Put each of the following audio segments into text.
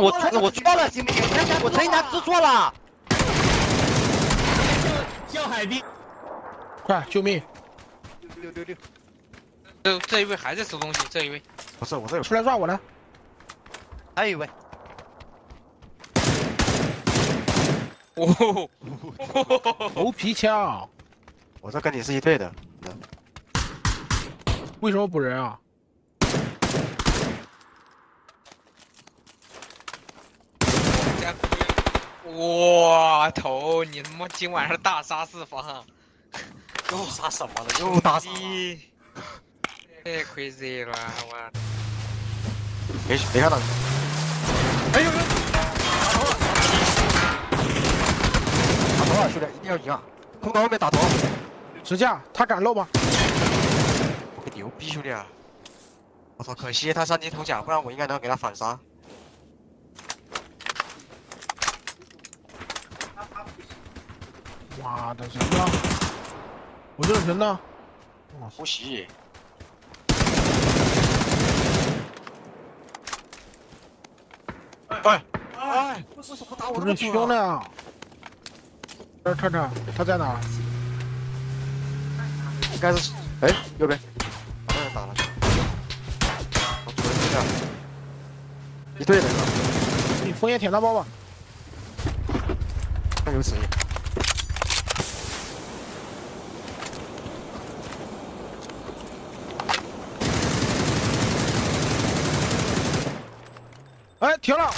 我错了，行不行？我陈一楠吃错了。叫海兵，快救命！666。这一位还在收东西，这一位。不是，我这有。出来抓我呢。还有一位。哦，头皮枪。我这跟你是一队的。为什么补人啊？ 哇头！你他妈今晚上大杀四方，又杀什么了？又大杀！太crazy了，我。没看到你。哎呦！打头啊，兄弟，一定要赢啊！空投后面打头，支架，他敢漏吗？我牛逼，兄弟啊！我操，可惜他三级头甲，不然我应该能给他反杀。 妈的，人呢？我这人呢？我呼吸。哎！为什么打我这么凶呢？这看看他在哪？应该是哎，右边。把那人打了。我躲一下。一队的。你枫叶舔大包吧。那有此意。 哎，停了！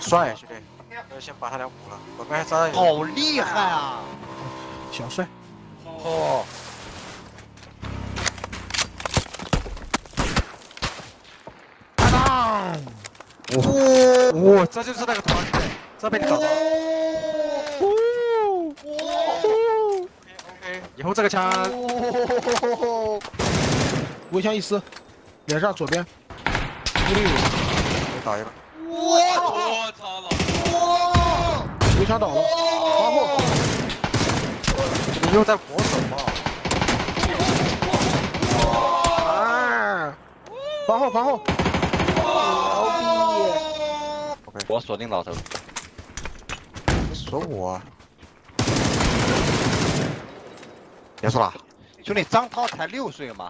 帅兄弟，要先把他俩唬了。我刚才炸弹好厉害啊！小帅。哦。搭档。哇！这就是那个团队，这被你搞到。OK， 以后这个枪。 围墙一撕，脸上左边，165，我打一个。我操！哇！围墙倒了，防护。你又在磨什么？啊！防护，防护。牛逼！我锁定老头。你锁我？别说了，兄弟，张涛才6岁嘛。